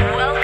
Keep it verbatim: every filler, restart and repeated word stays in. Welcome.